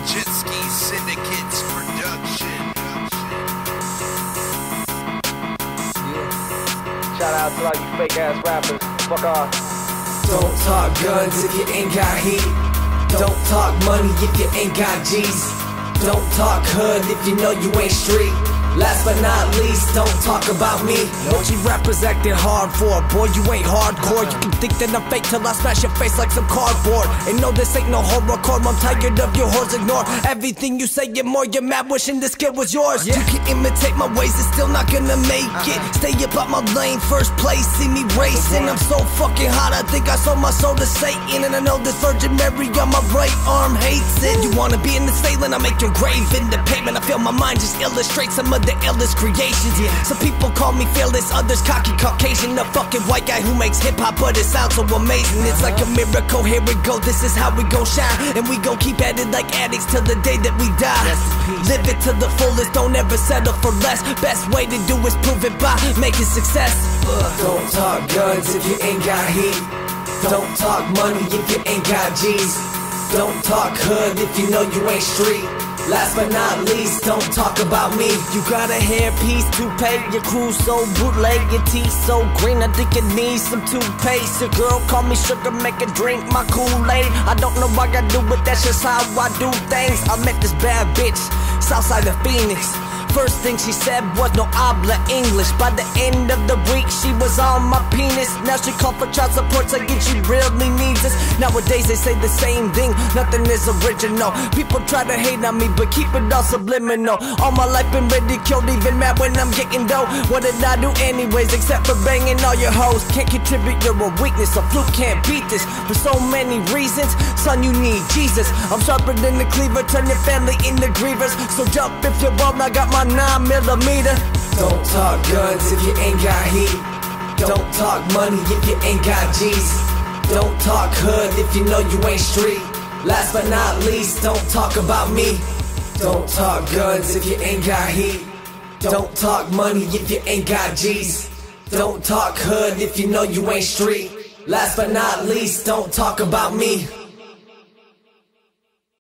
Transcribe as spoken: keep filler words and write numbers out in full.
Legitski Syndicate's production. Yeah. Shout out to all you fake ass rappers. Fuck off. Don't talk guns if you ain't got heat. Don't talk money if you ain't got G's. Don't talk hood if you know you ain't street. Last but not least, don't talk about me. O G rappers acting hardcore, boy you ain't hardcore. You can think that I'm fake till I smash your face like some cardboard. And no, this ain't no horrorcore, I'm tired of your whores ignore. Everything you say and more, you're mad wishing this kid was yours. You can imitate my ways, it's still not gonna make it. Stay about my lane, first place, see me racing. I'm so fucking hot, I think I sold my soul to Satan. And I know this Virgin Mary on my right arm hates it. You wanna be in the sailing, I make your grave in the pavement. I feel my mind just illustrates some of the illest creations. Yeah. Some people call me fearless, others cocky Caucasian. A fucking white guy who makes hip hop, but it sounds so amazing. It's like a miracle. Here we go. This is how we gon' shine, and we gon' keep at it like addicts till the day that we die. Live it to the fullest. Don't ever settle for less. Best way to do is prove it by making success. Don't talk guns if you ain't got heat. Don't talk money if you ain't got G's. Don't talk hood if you know you ain't street. Last but not least, don't talk about me. You got a hairpiece, toupee, your crew so bootleg, your teeth so green, I think you need some toothpaste. Your girl call me sugar, make her drink my Kool-Aid. I don't know why I do it, that's just how I do things. I met this bad bitch, Southside of Phoenix. First thing she said was no habla English. By the end of the week, she was on my penis. Now she called for child support, so get she really needs us. Nowadays they say the same thing, nothing is original. People try to hate on me, but keep it all subliminal. All my life been ridiculed, even mad when I'm getting dough. What did I do anyways, except for banging all your hoes? Can't contribute, you're a weakness, a fluke can't beat this. For so many reasons, son you need Jesus. I'm sharper than the cleaver, turn your family into grievers. So jump if you're wrong, I got my nine millimeter. Don't talk guns if you ain't got heat. Don't talk money if you ain't got G's. Don't talk hood if you know you ain't street. Last but not least, don't talk about me. Don't talk guns if you ain't got heat. Don't talk money if you ain't got G's. Don't talk hood if you know you ain't street. Last but not least, don't talk about me.